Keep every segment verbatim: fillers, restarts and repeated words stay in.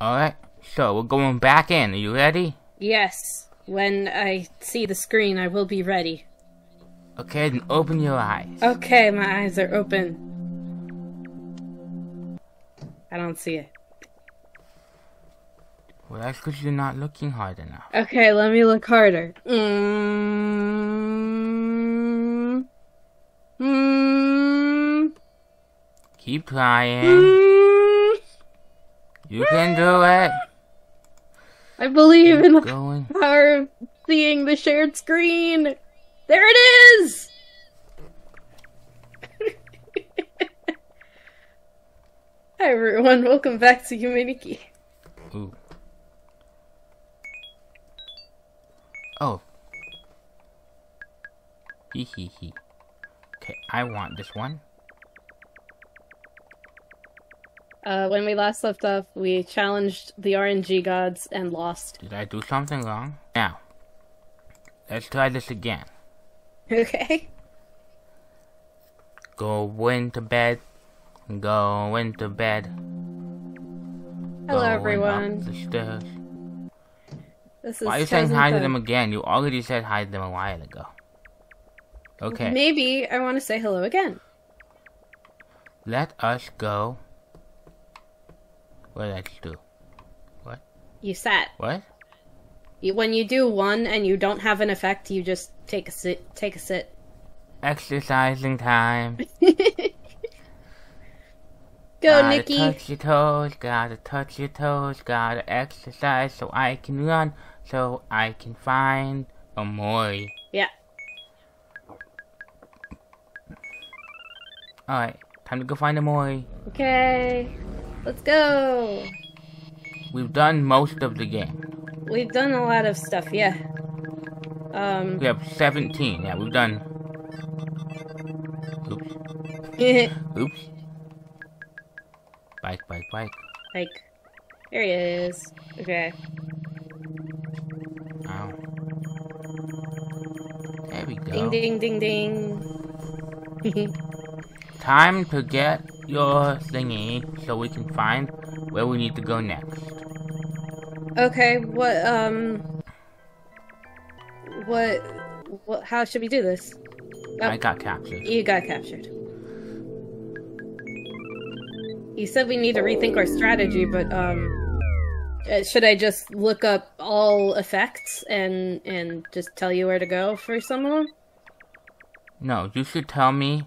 Alright, so we're going back in. Are you ready? Yes. When I see the screen, I will be ready. Okay, then open your eyes. Okay, my eyes are open. I don't see it. Well, that's because you're not looking hard enough. Okay, let me look harder. Mm-hmm. Mm-hmm. Keep trying. Mm-hmm. You can do it. I believe Keep in going. the power of seeing the shared screen. There it is! Hi everyone, welcome back to Yume Nikki. Ooh. Oh. Hee hee hee. Okay, I want this one. Uh, when we last left off, we challenged the R N G gods and lost. Did I do something wrong? Now, let's try this again. Okay. Go into bed. Go into bed. Hello, Going everyone. Up the stairs. This is Why are you saying hi to them again? You already said hi to them a while ago. Okay. Maybe I want to say hello again. Let us go. What did I just do? What? You sat. What? You, when you do one and you don't have an effect, you just take a sit. Take a sit. Exercising time. Go, gotta Nikki. Gotta touch your toes. Gotta touch your toes. Gotta exercise so I can run. So I can find Omori. Yeah. All right, time to go find Omori. Okay. Let's go! We've done most of the game. We've done a lot of stuff, yeah. Um... We have seventeen, yeah, we've done... Oops. Oops. Bike, bike, bike. Bike. Here he is. Okay. Ow. There we go. Ding, ding, ding, ding. Time to get your thingy so we can find where we need to go next. Okay, what, um... What... what how should we do this? Oh, I got captured. You got captured. You said we need to rethink our strategy, but, um... should I just look up all effects and, and just tell you where to go for some of them? No, you should tell me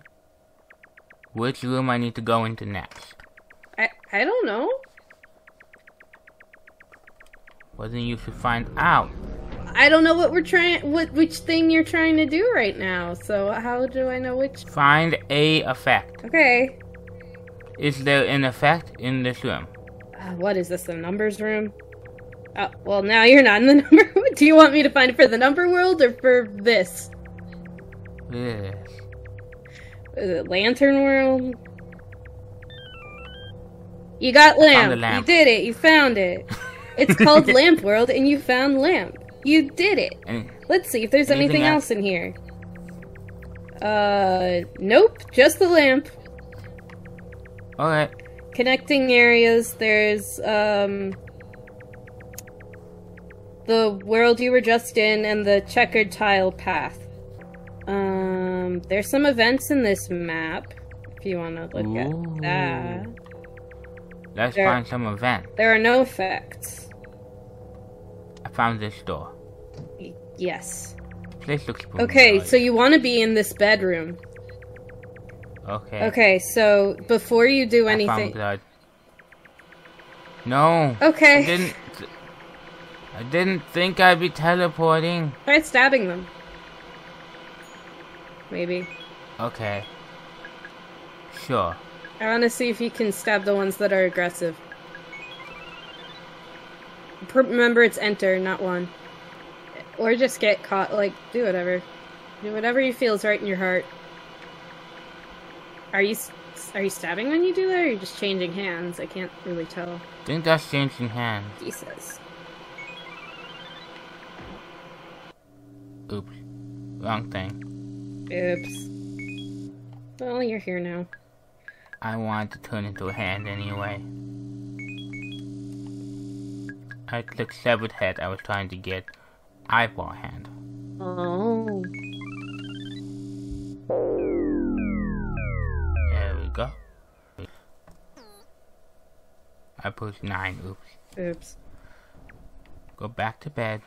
which room I need to go into next. I I don't know. Well, then you should find out. I don't know what we're trying, what which thing you're trying to do right now. So how do I know which? Find a effect. Okay. Is there an effect in this room? Uh, what is this? The numbers room? Uh, well, now you're not in the number. Do you want me to find it for the number world or for this? This. Is it Lantern World? You got lamp. lamp. You did it. You found it. It's called Lamp World, and you found lamp. You did it. Any, Let's see if there's anything, anything else in here. Uh, nope. Just the lamp. All right. Connecting areas. There's um the world you were just in, and the checkered tile path. Um, there's some events in this map, if you want to look Ooh. at that. Let's there, find some event. There are no effects. I found this door. Y yes. This looks okay, so you want to be in this bedroom. Okay. Okay, so before you do anything... I found blood. No. Okay. I didn't, th I didn't think I'd be teleporting. Try stabbing them. Maybe. Okay. Sure. I want to see if you can stab the ones that are aggressive. Remember, it's enter, not one. Or just get caught. Like, do whatever. Do whatever you feel is right in your heart. Are you are you stabbing when you do that, or are you just changing hands? I can't really tell. I think that's changing hands. Jesus. Oops. Wrong thing. Oops. Well, you're here now. I want to turn into a hand anyway. I clicked severed head. I was trying to get eyeball hand. Oh. There we go. I pushed nine. Oops. Oops. Go back to bed.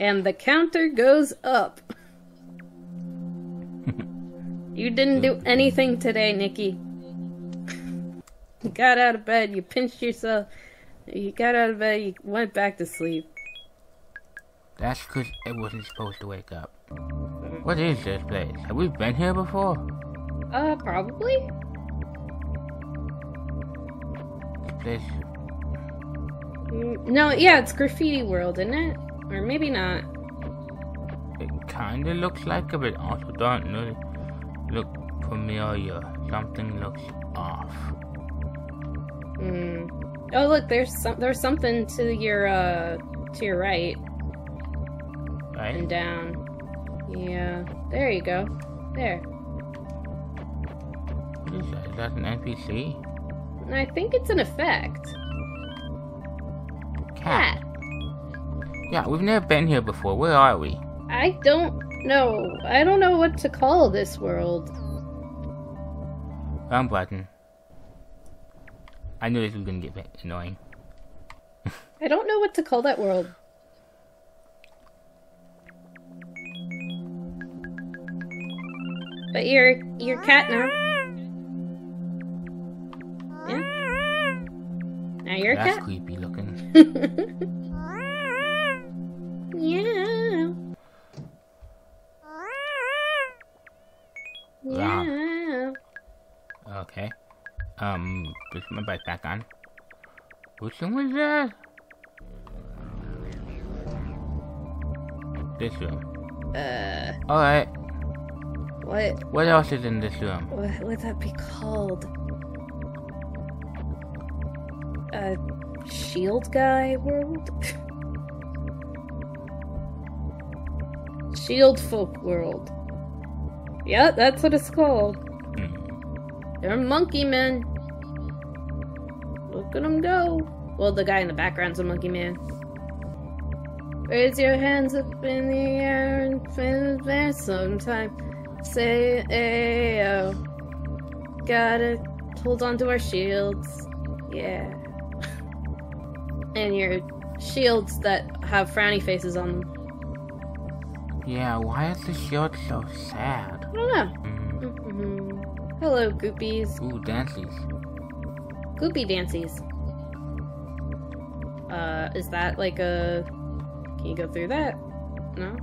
And the counter goes up. You didn't do anything today, Nikki. You got out of bed, you pinched yourself, you got out of bed, you went back to sleep. That's because it wasn't supposed to wake up. What is this place? Have we been here before? Uh, probably? This place... No, yeah, it's Graffiti World, isn't it? Or maybe not. It kinda looks like it, but also don't really look familiar. Something looks off. Hmm. Oh, look, there's some, there's something to your uh to your right. Right. And down. Yeah. There you go. There. What is that? Is that an N P C? I think it's an effect. Cat. Yeah, we've never been here before. Where are we? I don't know. I don't know what to call this world. Wrong button. I knew this was gonna get annoying. I don't know what to call that world. But you're you're cat now. Yeah. Now you're a cat. That's creepy looking. Yeah. Yeah. Okay. Um, put my bike back on. Which one was that? This room. Uh. Alright. What? What else is in this room? What would that be called? A shield guy world? Shield folk world. Yeah, that's what it's called. Mm. They're monkey men. Look at them go. Well, the guy in the background's a monkey man. Raise your hands up in the air and finish there sometime. Say, ayo. Gotta hold on to our shields. Yeah. And your shields that have frowny faces on them. Yeah, why is the shield so sad? I don't know. Mm. Mm-hmm. Hello, goopies. Ooh, dancies. Goopy dancies. Uh, is that like a... Can you go through that? No?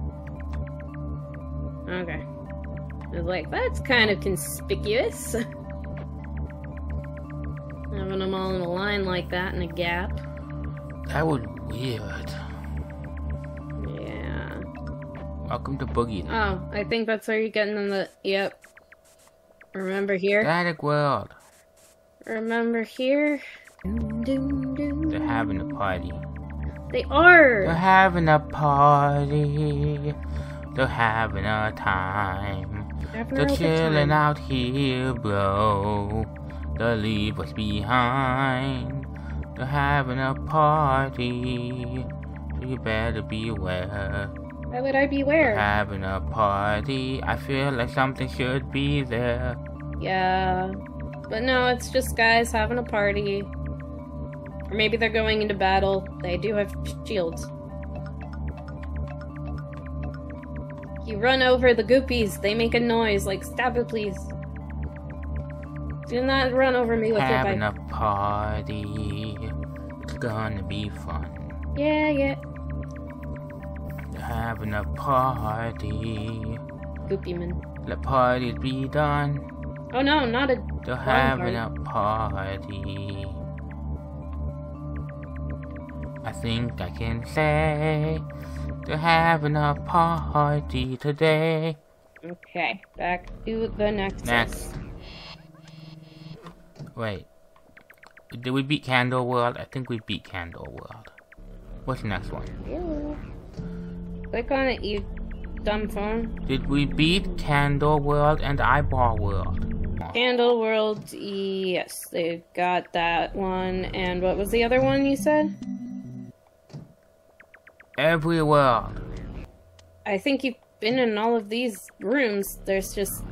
Okay. I was like, that's kind of conspicuous. Having them all in a line like that in a gap. That was weird. Welcome to Boogie. Oh, I think that's where you're getting in the... Yep. Remember here? Static world. Remember here? They're having a party. They are! They're having a party. They're having a time. Having they're chilling time. Out here, bro. They'll leave us behind. They're having a party. So you better beware. Why would I beware? We're having a party. I feel like something should be there. Yeah. But no, it's just guys having a party. Or maybe they're going into battle. They do have shields. You run over the goopies. They make a noise like, stab it please. Do not run over me with your bike. Having a party. It's gonna be fun. Yeah, yeah. Having a party. Goopy man. The party's be done. Oh no, not a. They're having party. a party. I think I can say they're having a party today. Okay, back to the next. Next. Wait, did we beat Candle World? I think we beat Candle World. What's the next one? Yeah. Click on it, you dumb phone. Did we beat Candle World and Eyeball World? Candle World, yes, they got that one. And what was the other one you said? everywhere. I think you've been in all of these rooms. There's just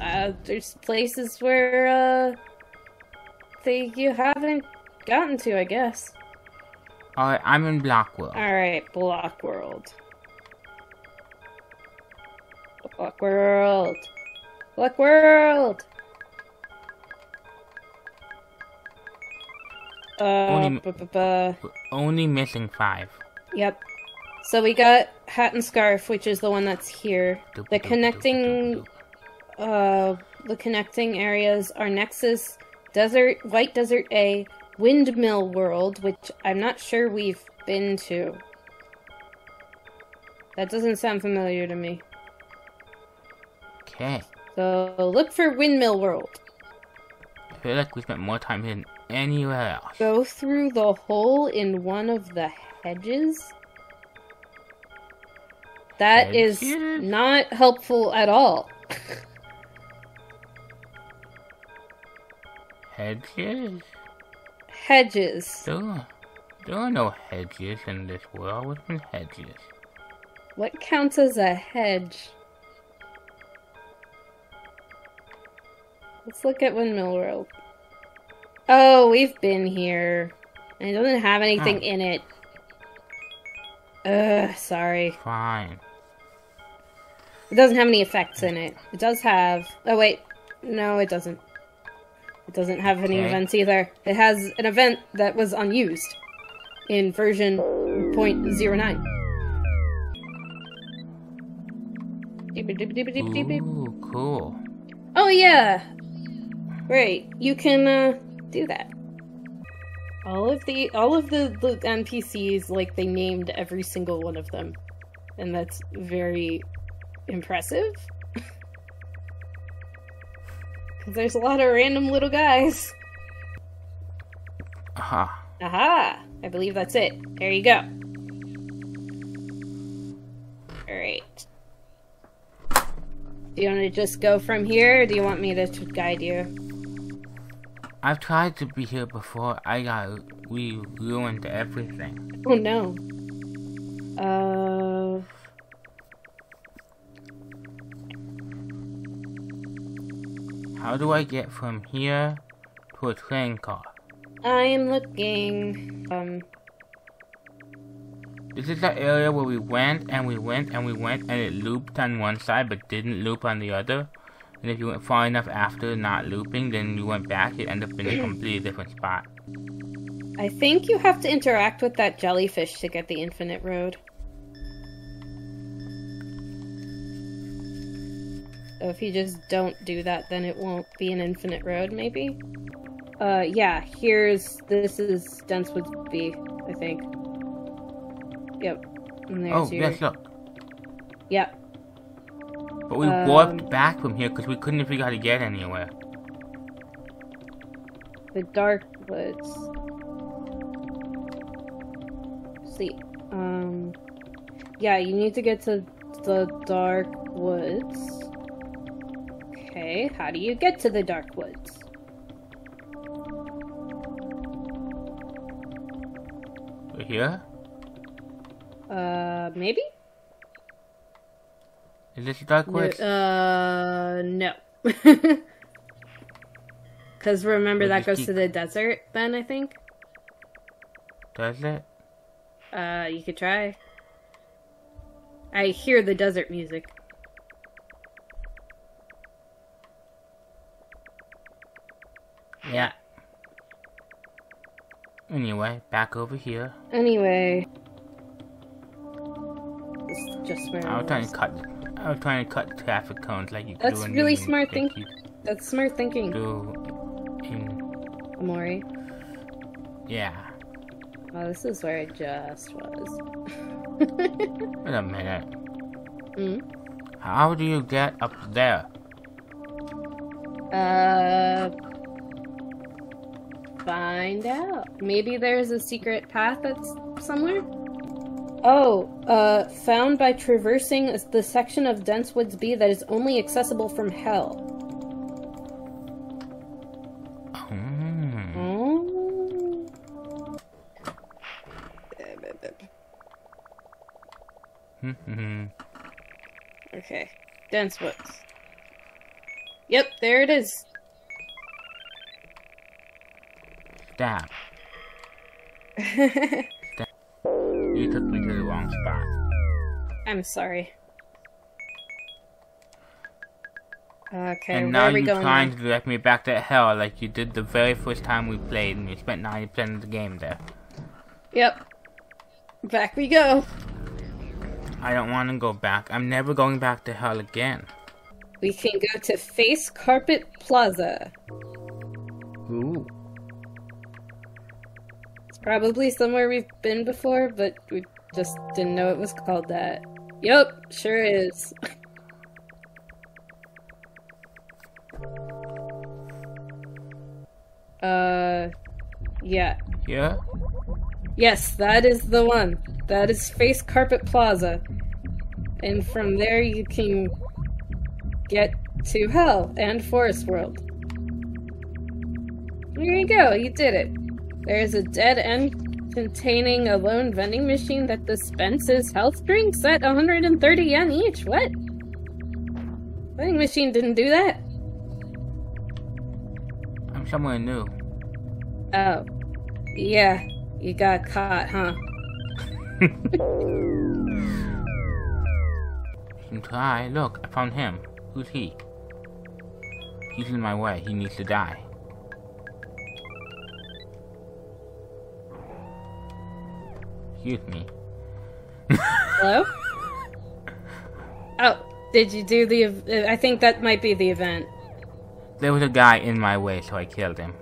uh, there's places where uh, they you haven't gotten to, I guess. Alright, I'm in Blockworld. Alright, Blockworld. Blockworld. Blockworld! Uh, only, bu bu bu. only missing five. Yep. So we got Hat and Scarf, which is the one that's here. Doop, the doop, connecting... Doop, doop. Uh, the connecting areas are Nexus, Desert, White Desert A, Windmill World, which I'm not sure we've been to. That doesn't sound familiar to me. Okay. So look for Windmill World. I feel like we spent more time here than anywhere else. Go through the hole in one of the hedges? That hedges? is not helpful at all. Hedges? Hedges. There are, there are no hedges in this world. What's been hedges? What counts as a hedge? Let's look at Windmill World. Oh, we've been here. And it doesn't have anything oh. in it. Ugh, sorry. Fine. It doesn't have any effects in it. It does have... Oh, wait. No, it doesn't. It doesn't have any okay. events either. It has an event that was unused in version zero point zero nine. Ooh, cool. Oh yeah! Right, you can uh, do that. All of the all of the, the N P Cs, like, they named every single one of them, and that's very impressive. There's a lot of random little guys. Aha. Aha! I believe that's it. There you go. Alright. Do you want to just go from here, or do you want me to guide you? I've tried to be here before. I got we ruined everything. Oh no. Uh... How do I get from here to a train car? I am looking. Um. This is the area where we went and we went and we went and it looped on one side but didn't loop on the other. And if you went far enough after not looping, then you went back, it ended up in a completely different spot. I think you have to interact with that jellyfish to get the infinite road. So if you just don't do that, then it won't be an infinite road, maybe? Uh, yeah, here's... this is Denswood B, I think. Yep. And there's oh, your... yes, look. Yep. But we um, warped back from here because we couldn't figure out how to get anywhere. The dark woods. Let's see. Um... Yeah, you need to get to the dark woods. Okay, how do you get to the dark woods? We're here? Uh, maybe? Is this the dark woods? No, uh, no. Because remember we'll that goes keep... to the desert then, I think? Does it? Uh, you could try. I hear the desert music. Yeah. Anyway, back over here. Anyway. It's just where I was trying to cut I was trying to cut traffic cones like you That's do in really smart thinking. That's smart thinking. Do in Omori. Yeah. Oh, this is where I just was. Wait a minute. Mm? How do you get up there? Uh Find out. Maybe there's a secret path that's somewhere? Oh, uh, found by traversing the section of Denswood's B that is only accessible from hell. Mm. Oh. Okay. Dense woods. Yep, there it is. Damn. Damn. You took me to the wrong spot. I'm sorry. Okay, and now you're trying to direct me back to hell like you did the very first time we played, and you spent ninety percent of the game there. Yep. Back we go. I don't want to go back. I'm never going back to hell again. We can go to Face Carpet Plaza. Ooh. It's probably somewhere we've been before, but we just didn't know it was called that. Yup, sure is. uh, yeah. Yeah? Yes, that is the one. That is Face Carpet Plaza. And from there you can get to hell and Forest World. There you go, you did it. There is a dead end containing a lone vending machine that dispenses health drinks at one hundred thirty yen each. What? Vending machine didn't do that? I'm somewhere new. Oh. Yeah. You got caught, huh? You can try. Look, I found him. Who's he? He's in my way. He needs to die. Excuse me. Hello? Oh, did you do the... ev- I think that might be the event. There was a guy in my way, so I killed him.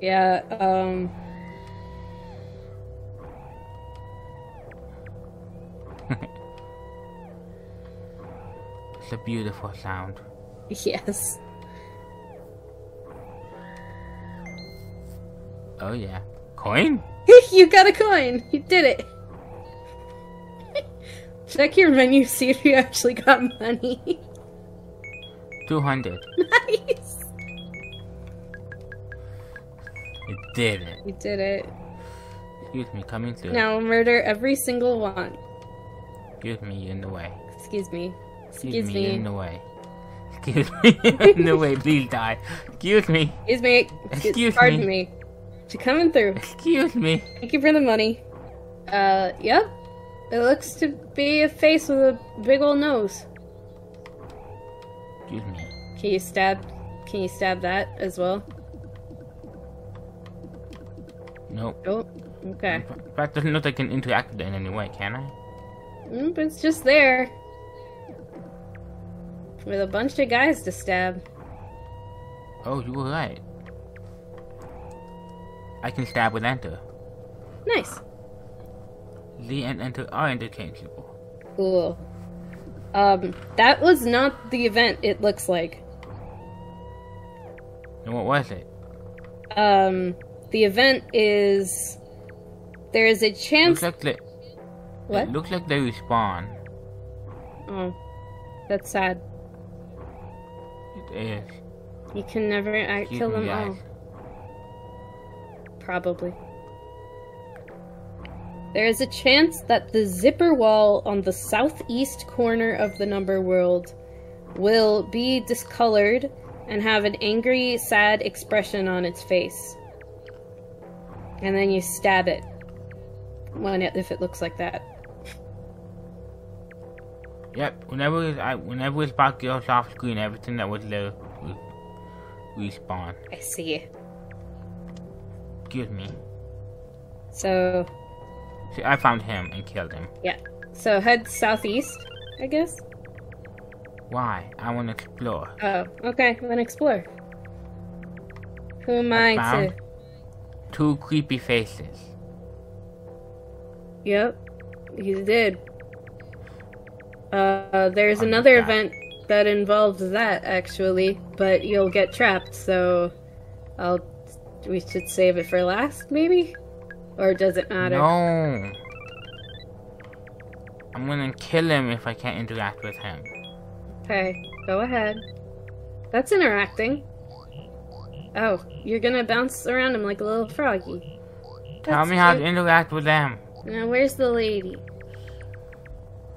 Yeah, um... It's a beautiful sound. Yes. Oh yeah. Coin? You got a coin! You did it! Check your menu, see if you actually got money. two hundred. Nice! You did it. You did it. Excuse me, coming through. Now murder every single one. Excuse me, you're in the way. Excuse me. Excuse, Excuse me, me. In the way. Excuse me, in the way, please die. Excuse me. Excuse me. Excuse Pardon me. me. You're coming through. Excuse me. Thank you for the money. Uh, yep. It looks to be a face with a big old nose. Excuse me. Can you stab? Can you stab that as well? Nope. Oh, okay. In fact, doesn't look like I can interact with it in any way, can I? Mm, but it's just there. With a bunch of guys to stab. Oh, you were right. I can stab with enter. Nice. Z and enter are interchangeable. Cool. Um, that was not the event, it looks like. And what was it? Um, the event is... There is a chance... Looks like they... What? It looks like they respawn. Oh. That's sad. It is. You can never act kill them all. Probably. There is a chance that the zipper wall on the southeast corner of the number world will be discolored and have an angry, sad expression on its face. And then you stab it. Well, if it looks like that. Yep, whenever it, I, whenever it's about to go off screen, everything that was there will respawn. I see. Excuse me. So... See, I found him and killed him. Yeah. So head southeast, I guess? Why? I want to explore. Oh, okay. Then explore. Who am I, I to... two creepy faces. Yep. You did. Uh, there's I'll another event that involves that, actually, but you'll get trapped, so I'll... we should save it for last, maybe? Or does it matter? No! I'm gonna kill him if I can't interact with him. Okay, go ahead. That's interacting. Oh, you're gonna bounce around him like a little froggy. That's Tell me cute. how to interact with them. Now, where's the lady?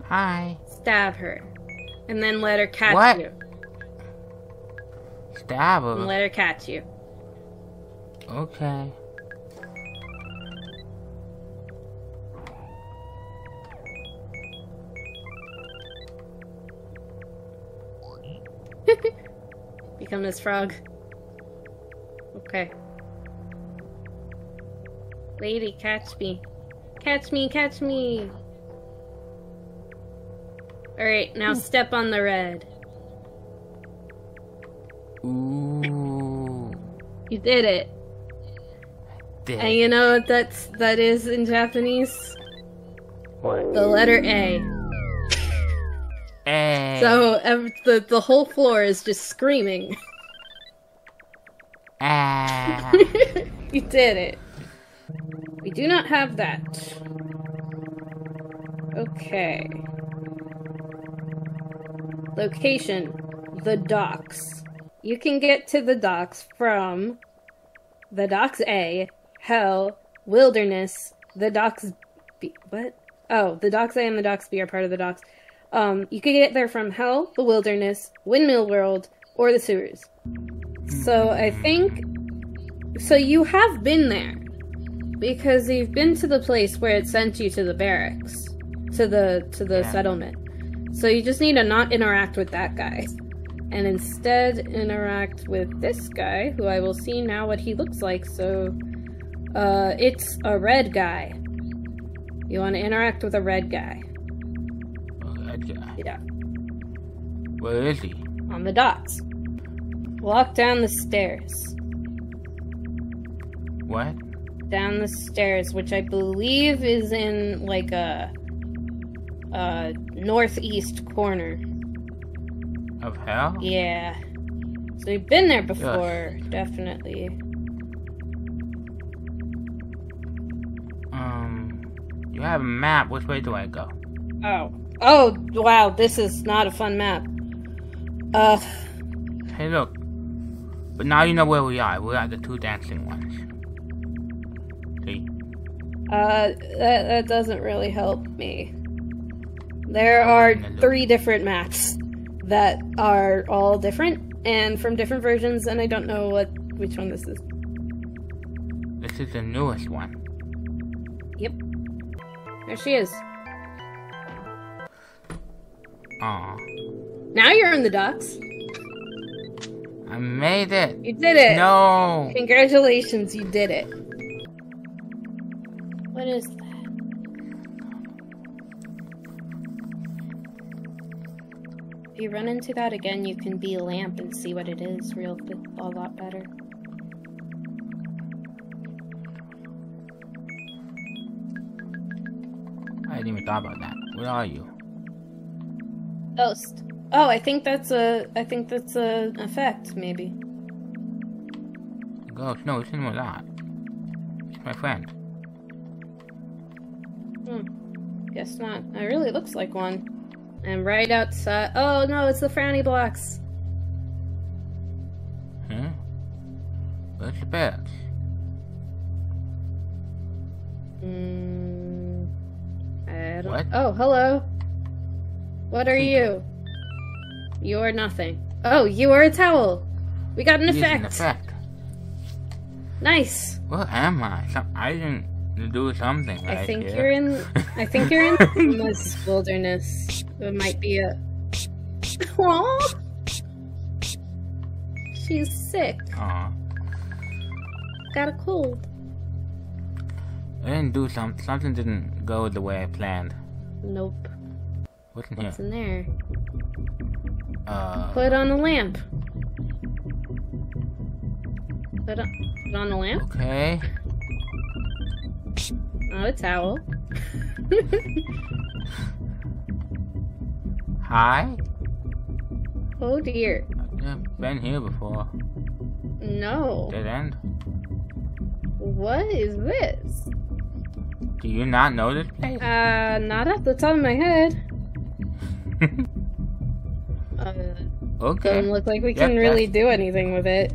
Hi. Stab her. And then let her catch what? you. Stab her? And let her catch you. Okay. Become this frog. Okay. Lady, catch me. Catch me, catch me! Alright, now step on the red. Ooh. You did it. I did. And you know what that's, that is in Japanese? What? The letter A. A. So every, the, the whole floor is just screaming. Ah. You did it. We do not have that. Okay. Location, the docks. You can get to the docks from the docks A, Hell, Wilderness, the docks B. What? Oh, the docks A and the docks B are part of the docks. Um, you can get there from Hell, the Wilderness, Windmill World, or the sewers. So I think. So you have been there. Because you've been to the place where it sent you to the barracks, to the to the yeah. settlement. So you just need to not interact with that guy, and instead interact with this guy, who I will see now what he looks like. So, uh, it's a red guy. You want to interact with a red guy. A red guy. Yeah. Where is he? On the docks. Walk down the stairs. What? Down the stairs, which I believe is in, like, a, a northeast corner. Of hell? Yeah. So we've been there before, yes. Definitely. Um, you have a map. Which way do I go? Oh. Oh, wow, this is not a fun map. Uh. Hey, look. But now you know where we are. We're at the two dancing ones. Uh, that, that doesn't really help me. There are three different maps that are all different and from different versions, and I don't know what which one this is. This is the newest one. Yep. There she is. Aw. Now you're in the docks. I made it. You did it. No. Congratulations, you did it. What is that? If you run into that again, you can be a lamp and see what it is real a lot better. I didn't even thought about that. Where are you? Ghost. Oh, I think that's a I think that's a effect, maybe. Ghost, no, it's not that. It's my friend. Hmm. Guess not. It really looks like one. And right outside. Oh no, it's the frowny blocks. Huh? Where's the barracks? Hmm. I don't. What? Oh, hello. What are you? You are nothing. Oh, you are a towel. We got an effect. An effect. Nice. Where am I? Some I didn't. To do something. Right I think here. you're in. I think you're in this wilderness. It might be a. Aww. She's sick. Aww. Got a cold. I didn't do something. Something didn't go the way I planned. Nope. What's in What's here? What's in there? Uh. Put on a lamp. Put on. Put on a lamp. Okay. Oh, a towel. Hi? Oh dear. I've been here before. No. Dead end? What is this? Do you not know this place? Uh, not at the top of my head. uh, okay. Doesn't look like we yep, can really that's... do anything with it.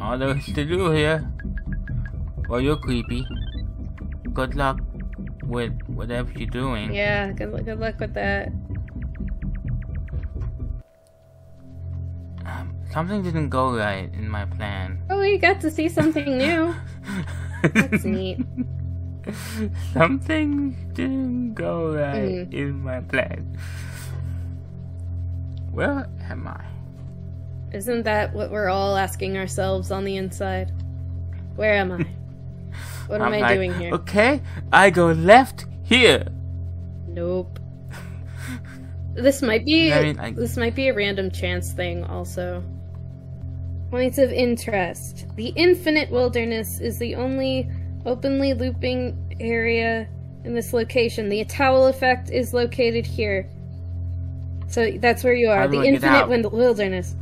All there is to do here. Well, you're creepy. Good luck. with whatever you're doing. Yeah, good, good luck with that. Um, something didn't go right in my plan. Oh, you got to see something new. That's neat. Something didn't go right mm. in my plan. Where am I? Isn't that what we're all asking ourselves on the inside? Where am I? What am I like, doing here? Okay, I go left here. Nope. This might be I mean, I... this might be a random chance thing also. Points of interest. The infinite wilderness is the only openly looping area in this location. The towel effect is located here. So that's where you are. The infinite wilderness.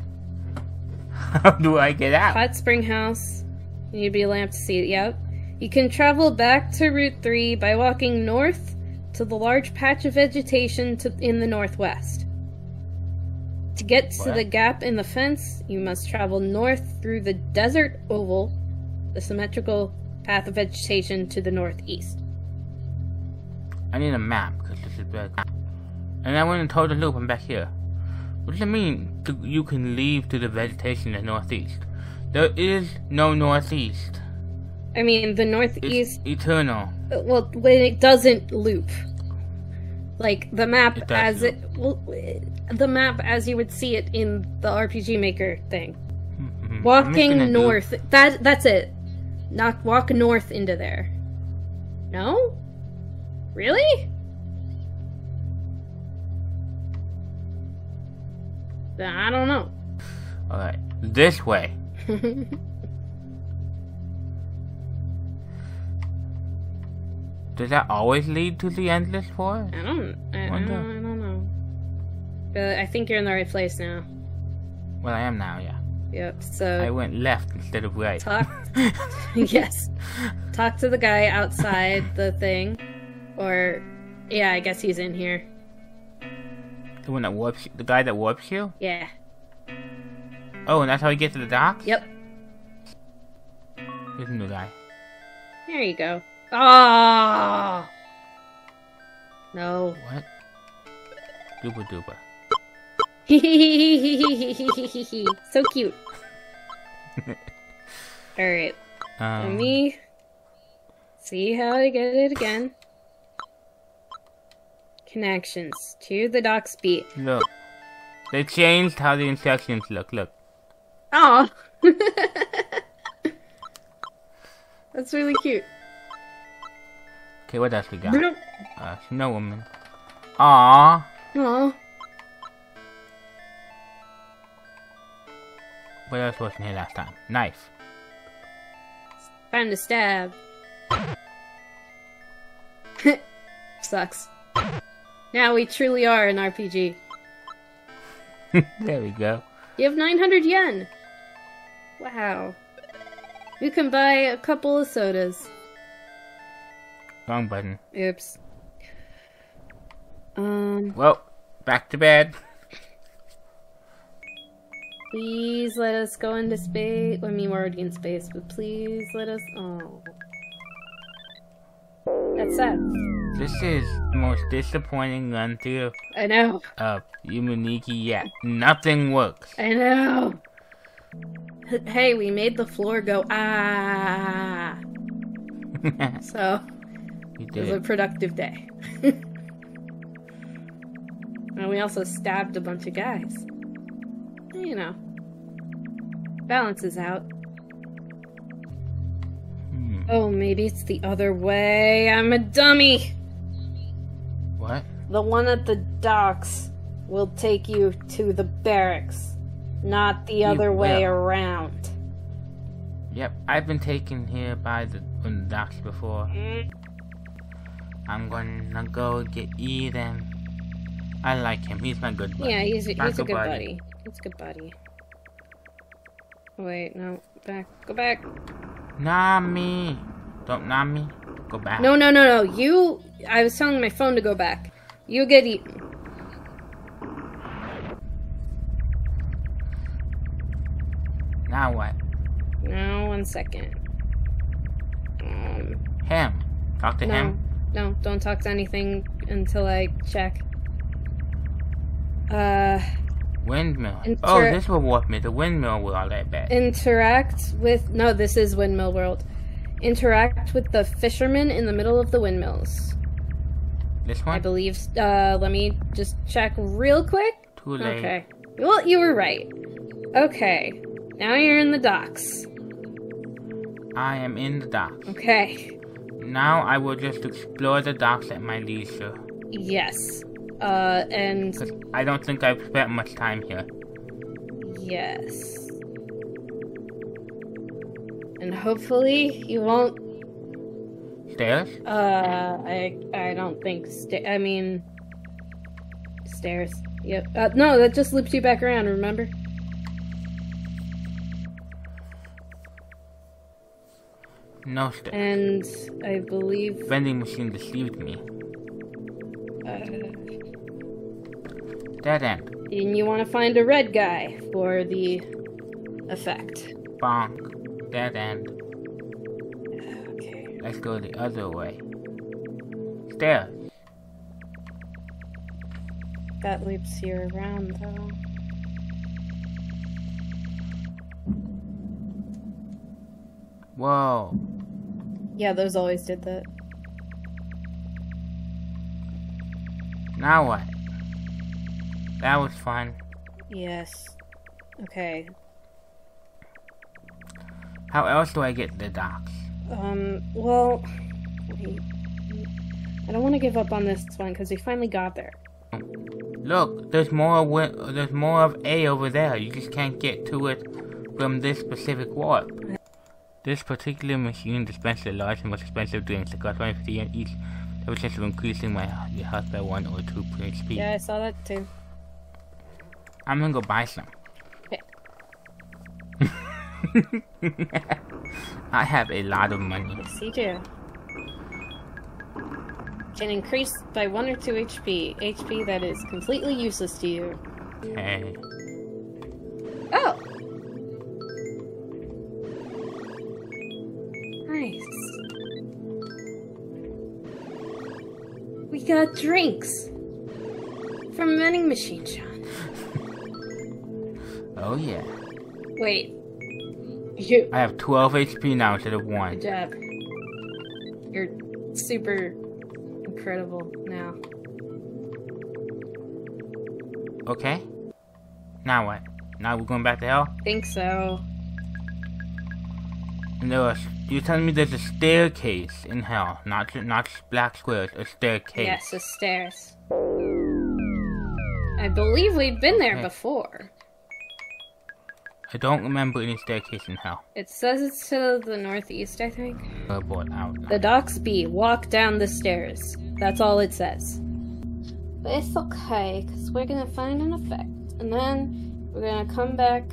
How do I get out? Hot spring house. You need to be a lamp to see it. Yep. You can travel back to Route three by walking north to the large patch of vegetation to, in the northwest. To get what? to the gap in the fence, you must travel north through the desert oval, the symmetrical path of vegetation to the northeast. I need a map, because this is bad. And I went and told the loop I'm back here. What does it mean to, you can leave to the vegetation in the northeast? There is no northeast. I mean, the northeast... It's eternal. Well, when it doesn't loop. Like, the map it as loop. it... Well, the map as you would see it in the R P G Maker thing. Mm-hmm. Walking north. Loop. That That's it. Not walk north into there. No? Really? I don't know. Alright. This way. Does that always lead to the endless forest? I don't, I, I don't, I don't know. But I think you're in the right place now. Well, I am now, yeah. Yep. So I went left instead of right. Talk. Yes. Talk to the guy outside the thing, or yeah, I guess he's in here. The one that warps, the guy that warps you. Yeah. Oh, and that's how you get to the docks? Yep. Here's a new guy. There you go. Oh no. What? Duba duba. Hee so cute. Alright. Um, Let me see how I get it again. Connections to the docks beat. Look. They changed how the instructions look, look. Oh. That's really cute. Okay, what else we got? Uh, Snow Woman. Aww. Aww. What else was in here last time? Knife. Time to stab. Sucks. Now we truly are an R P G. There we go. You have nine hundred yen. Wow. You can buy a couple of sodas. Wrong button. Oops. Um. Well, back to bed. Please let us go into space. I mean, we're already in space, but please let us. Oh. That's sad. This is the most disappointing run through. I know. Of Yume Nikki yet. Nothing works. I know. Hey, we made the floor go ah. So. It was a productive day. And we also stabbed a bunch of guys. You know. Balances out. Hmm. Oh, maybe it's the other way. I'm a dummy! What? The one at the docks will take you to the barracks. Not the other yep. way around. Yep, I've been taken here by the, the docks before. Mm. I'm gonna go get Eden. I like him. He's my good buddy. Yeah, he's a, he's a good buddy. buddy. He's a good buddy. Wait, no. Back. Go back. Nami. Don't Nami. Go back. No, no, no, no. You... I was telling my phone to go back. You get eaten. Now what? Now, one second. Um, him. Talk to no. him. No, don't talk to anything until I check. Uh... Windmill. Oh, this will warp me. The windmill will all that back. Interact with... No, this is Windmill World. Interact with the fishermen in the middle of the windmills. This one? I believe... Uh, let me just check real quick. Too late. Okay. Well, you were right. Okay. Now you're in the docks. I am in the docks. Okay. Now I will just explore the docks at my leisure. Yes. Uh, and... 'Cause I don't think I've spent much time here. Yes. And hopefully you won't... Stairs? Uh, I, I don't think sta- I mean... Stairs. Yep. Uh, no, that just loops you back around, remember? No stairs. And I believe... Vending machine deceived me. Uh... Dead end. And you want to find a red guy for the effect. Bonk. Dead end. Okay. Let's go the other way. Stairs. That loops you around, though. Whoa. Yeah, those always did that. Now what? That was fun. Yes. Okay. How else do I get to the docks? Um, well... Wait. I don't want to give up on this one, because we finally got there. Look, there's more of, there's more of A over there. You just can't get to it from this specific warp. This particular machine dispenses the large and most expensive drinks. It costs one fifty in each. Have a chance of increasing my health by one or two points speed. Yeah, I saw that too. I'm gonna go buy some. Okay. I have a lot of money. Yes, you do. Can increase by one or two H P. H P that is completely useless to you. Okay. Oh! Nice. We got drinks! From vending machine shop. Oh yeah. Wait. You. I have twelve H P now instead of one. Good job. You're super incredible now. Okay. Now what? Now we're going back to hell? I think so. And there was, you're telling me there's a staircase in hell, not not black squares, a staircase. Yes, a stairs. I believe we've been there okay. before. I don't remember any staircase in hell. It says it's to the northeast, I think. Airborne out. The docks B. Walk down the stairs. That's all it says. But it's okay, because we're going to find an effect. And then we're going to come back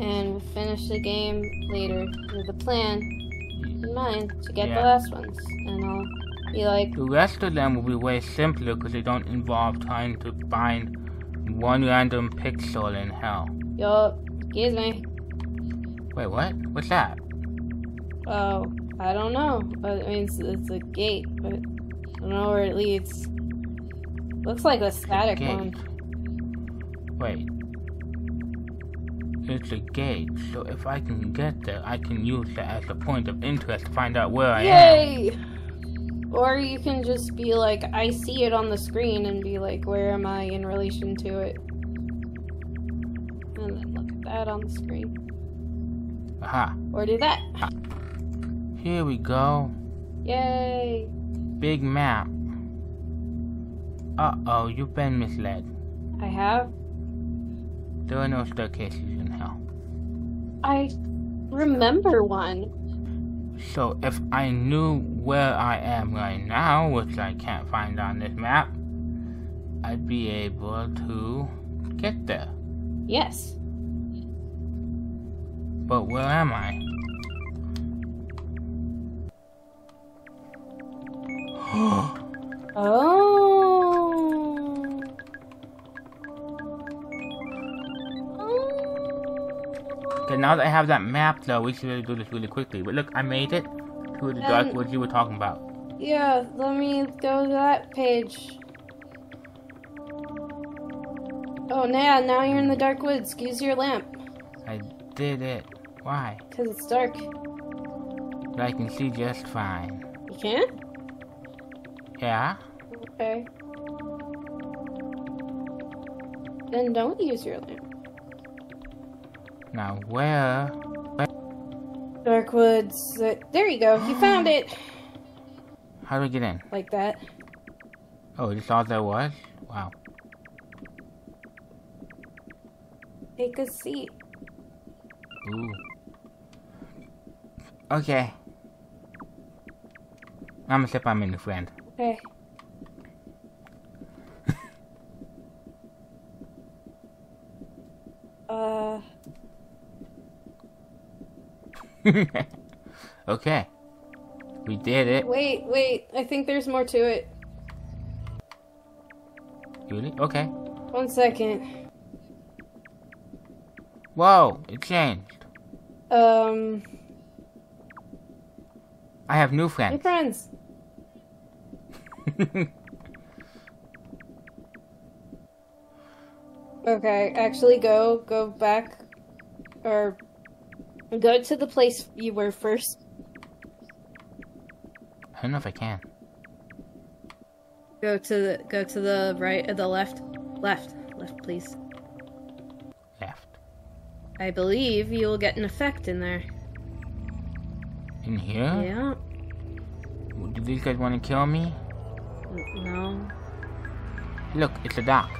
and we'll finish the game later with a plan in mind to get yeah. the last ones. And I'll be like... The rest of them will be way simpler because they don't involve trying to find one random pixel in hell. Yup. Excuse me. Wait, what? What's that? Oh, I don't know. But I mean, it's, it's a gate, but I don't know where it leads. Looks like a static a one. Wait. It's a gate, so if I can get there, I can use that as a point of interest to find out where I Yay! am. Yay! Or you can just be like, I see it on the screen and be like, where am I in relation to it? And then look at that on the screen. Aha. Or do that. Here we go. Yay. Big map. Uh-oh, you've been misled. I have? There are no staircases in hell. I remember one. So if I knew where I am right now, which I can't find on this map, I'd be able to get there. Yes. But where am I? Oh. Okay, now that I have that map though, we should really do this really quickly. But look, I made it to the um, dark woods you were talking about. Yeah, let me go to that page. Oh, nah, now you're in the dark woods. Use your lamp. I did it. Why? Because it's dark. But I can see just fine. You can? Yeah. Okay. Then don't use your lamp. Now where? where? Dark woods. Uh, there you go. You found it. How do we get in? Like that. Oh, that's all there was? Wow. Take a seat. Ooh. Okay. I'm gonna sip on my new friend. Okay. uh. Okay. We did it. Wait, wait. I think there's more to it. Really? Okay. One second. Whoa! It changed. Um. I have new friends. New friends. Okay, actually go, go back, or go to the place you were first. I don't know if I can. Go to the, go to the right, or the left, left, left please. Left. I believe you will get an effect in there. In here? Yeah. Do these guys want to kill me? No. Look, it's a dock.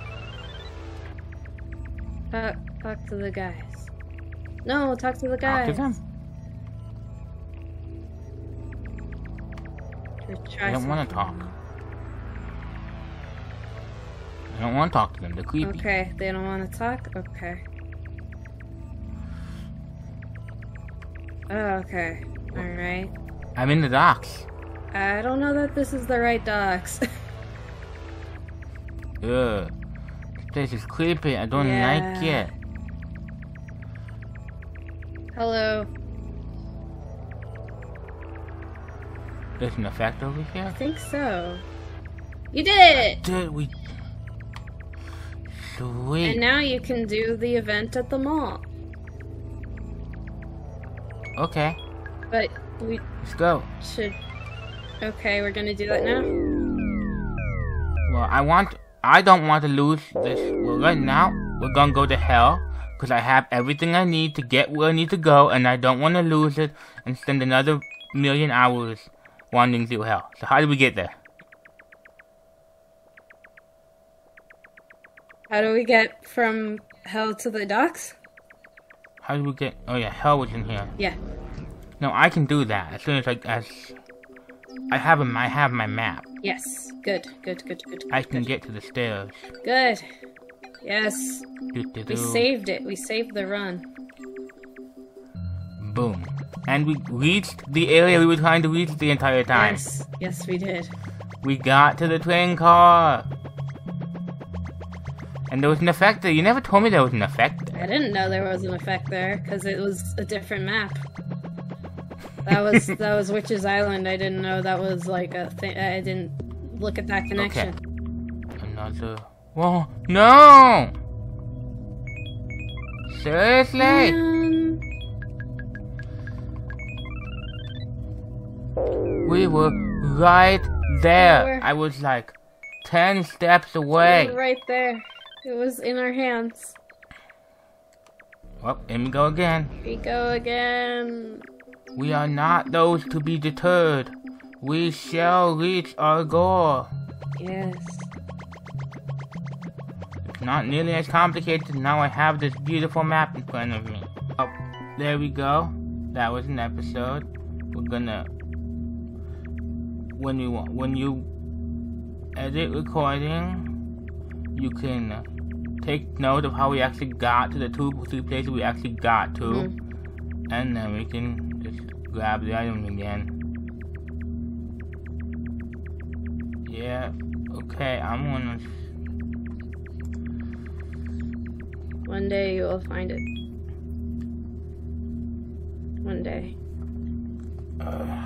Talk, talk to the guys. No, talk to the guys. Talk to them. I don't want to talk. I don't want to talk to them. They're creepy. Okay, they don't want to talk? Okay. Oh, okay. Alright. I'm in the docks. I don't know that this is the right docks. Ugh. This is creepy. I don't yeah. like it. Hello. There's an effect over here? I think so. You did it! I did we... Sweet. And now you can do the event at the mall. Okay. But we... Let's go. Should... Okay, we're gonna do that now. Well, I want... I don't want to lose this. Well, right now, we're gonna go to hell. Because I have everything I need to get where I need to go. And I don't want to lose it and spend another million hours wandering through hell. So how do we get there? How do we get from hell to the docks? How do we get... Oh yeah, hell was in here. Yeah. No, I can do that as soon as I... As, I have a, I have my map. Yes. Good. Good. Good. Good. I can good. get to the stairs. Good. Yes. Do, do, do. We saved it. We saved the run. Boom. And we reached the area we were trying to reach the entire time. Yes. Yes, we did. We got to the train car. And there was an effect there. You never told me there was an effect there. I didn't know there was an effect there because it was a different map. That was that was Witch's Island. I didn't know that was like a thing. I didn't look at that connection. Okay. Another. Whoa! No! Seriously? Um... We were right there. We were... I was like ten steps away. We were right there. It was in our hands. Well, here we go again. Here we go again. We are not those to be deterred. We shall reach our goal. Yes. It's not nearly as complicated. Now I have this beautiful map in front of me. Oh, there we go. That was an episode. We're gonna... When you, when you edit recording, you can take note of how we actually got to the two or three places we actually got to. Mm-hmm. And then we can... grab the item again. Yeah, okay, I'm gonna... One day you will find it. One day. Uh.